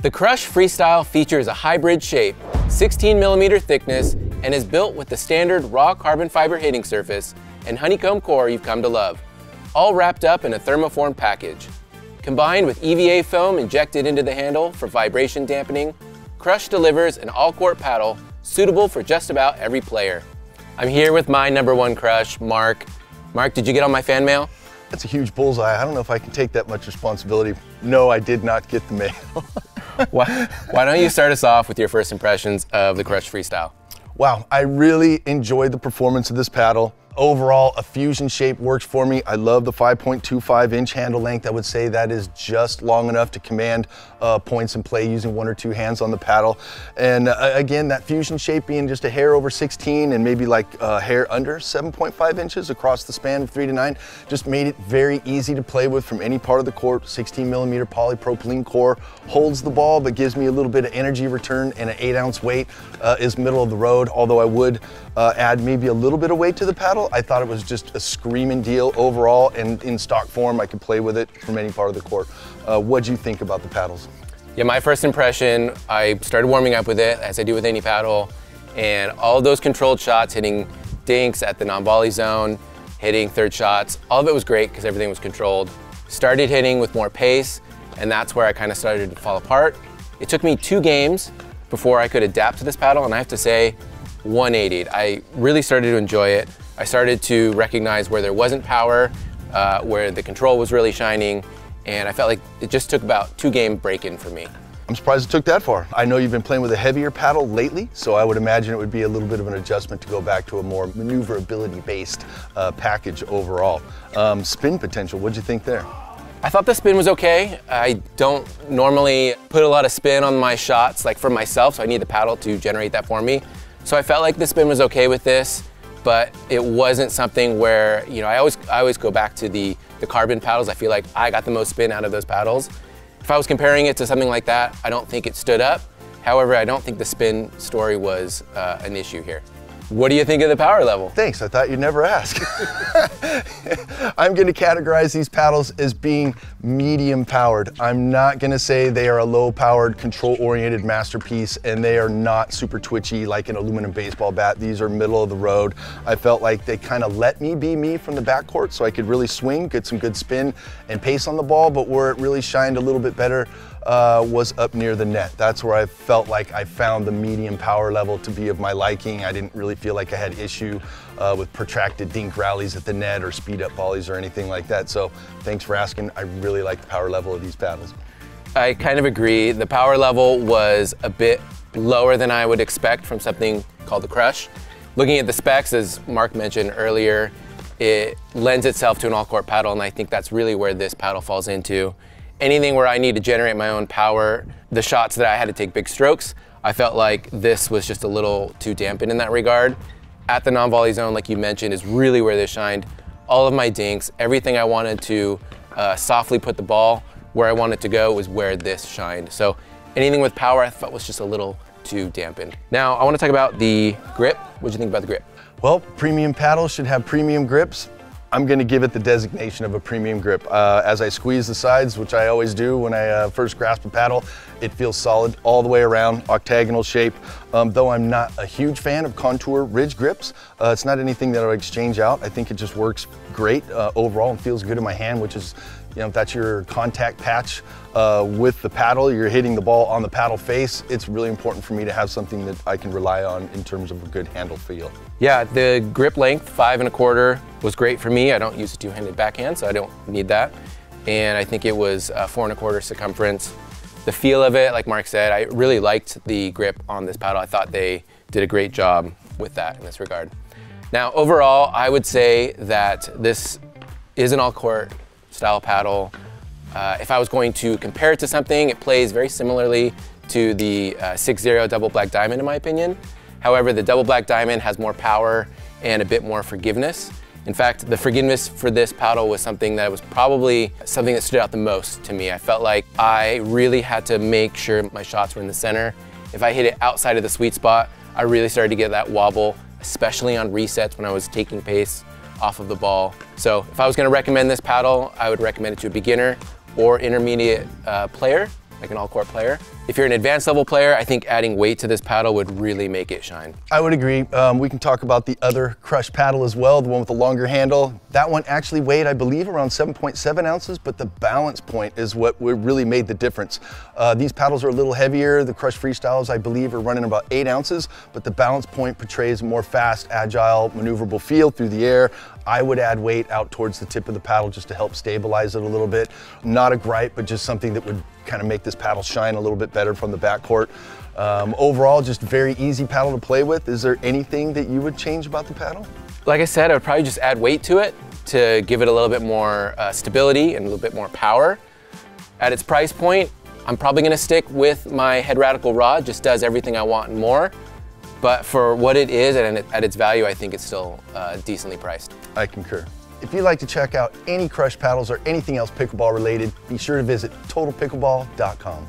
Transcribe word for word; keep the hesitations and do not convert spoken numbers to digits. The Crush Freestyle features a hybrid shape, sixteen millimeter thickness, and is built with the standard raw carbon fiber hitting surface and honeycomb core you've come to love, all wrapped up in a thermoform package. Combined with E V A foam injected into the handle for vibration dampening, Crush delivers an all-court paddle suitable for just about every player. I'm here with my number one Crush, Mark. Mark, did you get all my fan mail? That's a huge bullseye. I don't know if I can take that much responsibility. No, I did not get the mail. Why, why don't you start us off with your first impressions of the Crush Freestyle? Wow, I really enjoyed the performance of this paddle. Overall, a fusion shape works for me. I love the five point two five inch handle length. I would say that is just long enough to command uh, points in play using one or two hands on the paddle. And uh, again, that fusion shape being just a hair over sixteen and maybe like a hair under seven point five inches across the span of three to nine, just made it very easy to play with from any part of the court. sixteen millimeter polypropylene core holds the ball, but gives me a little bit of energy return, and an eight ounce weight uh, is middle of the road. Although I would uh, add maybe a little bit of weight to the paddle. I thought it was just a screaming deal overall, and in stock form, I could play with it from any part of the court. Uh, what'd you think about the paddles? Yeah, my first impression, I started warming up with it, as I do with any paddle, and all those controlled shots, hitting dinks at the non-volley zone, hitting third shots, all of it was great because everything was controlled. Started hitting with more pace, and that's where I kind of started to fall apart. It took me two games before I could adapt to this paddle, and I have to say, one eightied. I really started to enjoy it. I started to recognize where there wasn't power, uh, where the control was really shining, and I felt like it just took about two game break-in for me. I'm surprised it took that far. I know you've been playing with a heavier paddle lately, so I would imagine it would be a little bit of an adjustment to go back to a more maneuverability-based uh, package overall. Um, spin potential, what'd you think there? I thought the spin was okay. I don't normally put a lot of spin on my shots, like for myself, so I need the paddle to generate that for me. So I felt like the spin was okay with this, but it wasn't something where, you know, I always I always go back to the, the carbon paddles. I feel like I got the most spin out of those paddles. If I was comparing it to something like that, I don't think it stood up. However, I don't think the spin story was uh, an issue here. What do you think of the power level? Thanks, I thought you'd never ask. I'm gonna categorize these paddles as being medium powered. I'm not gonna say they are a low powered, control oriented masterpiece, and they are not super twitchy like an aluminum baseball bat. These are middle of the road. I felt like they kind of let me be me from the backcourt, so I could really swing, get some good spin and pace on the ball, but where it really shined a little bit better Uh, was up near the net. That's where I felt like I found the medium power level to be of my liking. I didn't really feel like I had issue uh, with protracted dink rallies at the net or speed up volleys or anything like that. So thanks for asking. I really like the power level of these paddles. I kind of agree. The power level was a bit lower than I would expect from something called the Crush. Looking at the specs, as Mark mentioned earlier, it lends itself to an all-court paddle, and I think that's really where this paddle falls into. Anything where I need to generate my own power, the shots that I had to take big strokes, I felt like this was just a little too dampened in that regard. At the non-volley zone, like you mentioned, is really where this shined. All of my dinks, everything I wanted to uh, softly put the ball where I wanted to go was where this shined. So anything with power I felt was just a little too dampened. Now, I want to talk about the grip. What do you think about the grip? Well, premium paddles should have premium grips. I'm gonna give it the designation of a premium grip. Uh, as I squeeze the sides, which I always do when I uh, first grasp a paddle, it feels solid all the way around, octagonal shape. Um, though I'm not a huge fan of contour ridge grips, uh, it's not anything that I'll exchange out. I think it just works great uh, overall and feels good in my hand, which is, you know, if that's your contact patch uh, with the paddle, you're hitting the ball on the paddle face. It's really important for me to have something that I can rely on in terms of a good handle feel. Yeah, the grip length, five and a quarter, was great for me. I don't use a two-handed backhand, so I don't need that. And I think it was uh, four and a quarter circumference. The feel of it, like Mark said, I really liked the grip on this paddle. I thought they did a great job with that in this regard. Now, overall, I would say that this is an all-court style paddle. Uh, if I was going to compare it to something, it plays very similarly to the uh, six zero Double Black Diamond in my opinion. However, the Double Black Diamond has more power and a bit more forgiveness. In fact, the forgiveness for this paddle was something that was probably something that stood out the most to me. I felt like I really had to make sure my shots were in the center. If I hit it outside of the sweet spot, I really started to get that wobble, especially on resets when I was taking pace off of the ball. So if I was gonna recommend this paddle, I would recommend it to a beginner or intermediate uh, player, like an all-court player. If you're an advanced level player, I think adding weight to this paddle would really make it shine. I would agree. Um, we can talk about the other Crush paddle as well, the one with the longer handle. That one actually weighed, I believe, around seven point seven ounces, but the balance point is what really made the difference. Uh, these paddles are a little heavier. The Crush Freestyles, I believe, are running about eight ounces, but the balance point portrays more fast, agile, maneuverable feel through the air. I would add weight out towards the tip of the paddle just to help stabilize it a little bit. Not a gripe, but just something that would kind of make this paddle shine a little bit better from the backcourt. Um, overall, just very easy paddle to play with. Is there anything that you would change about the paddle? Like I said, I would probably just add weight to it to give it a little bit more uh, stability and a little bit more power. At its price point, I'm probably gonna stick with my Head Radical rod. Just does everything I want and more. But for what it is and at its value, I think it's still uh, decently priced. I concur. If you'd like to check out any Crush paddles or anything else pickleball related, be sure to visit Total Pickleball dot com.